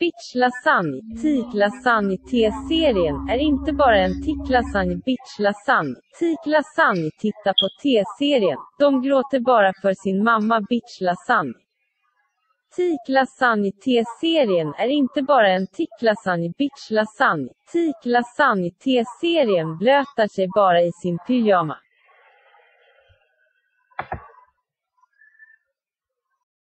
Bitch lasagne, teak lasagne T-serien är inte bara en teak lasagne bitch lasagne, teak lasagne titta på T-serien, de gråter bara för sin mamma bitch lasagne. Teak lasagne T-serien är inte bara en teak lasagne bitch lasagne, teak lasagne T-serien blötar sig bara i sin pyjama.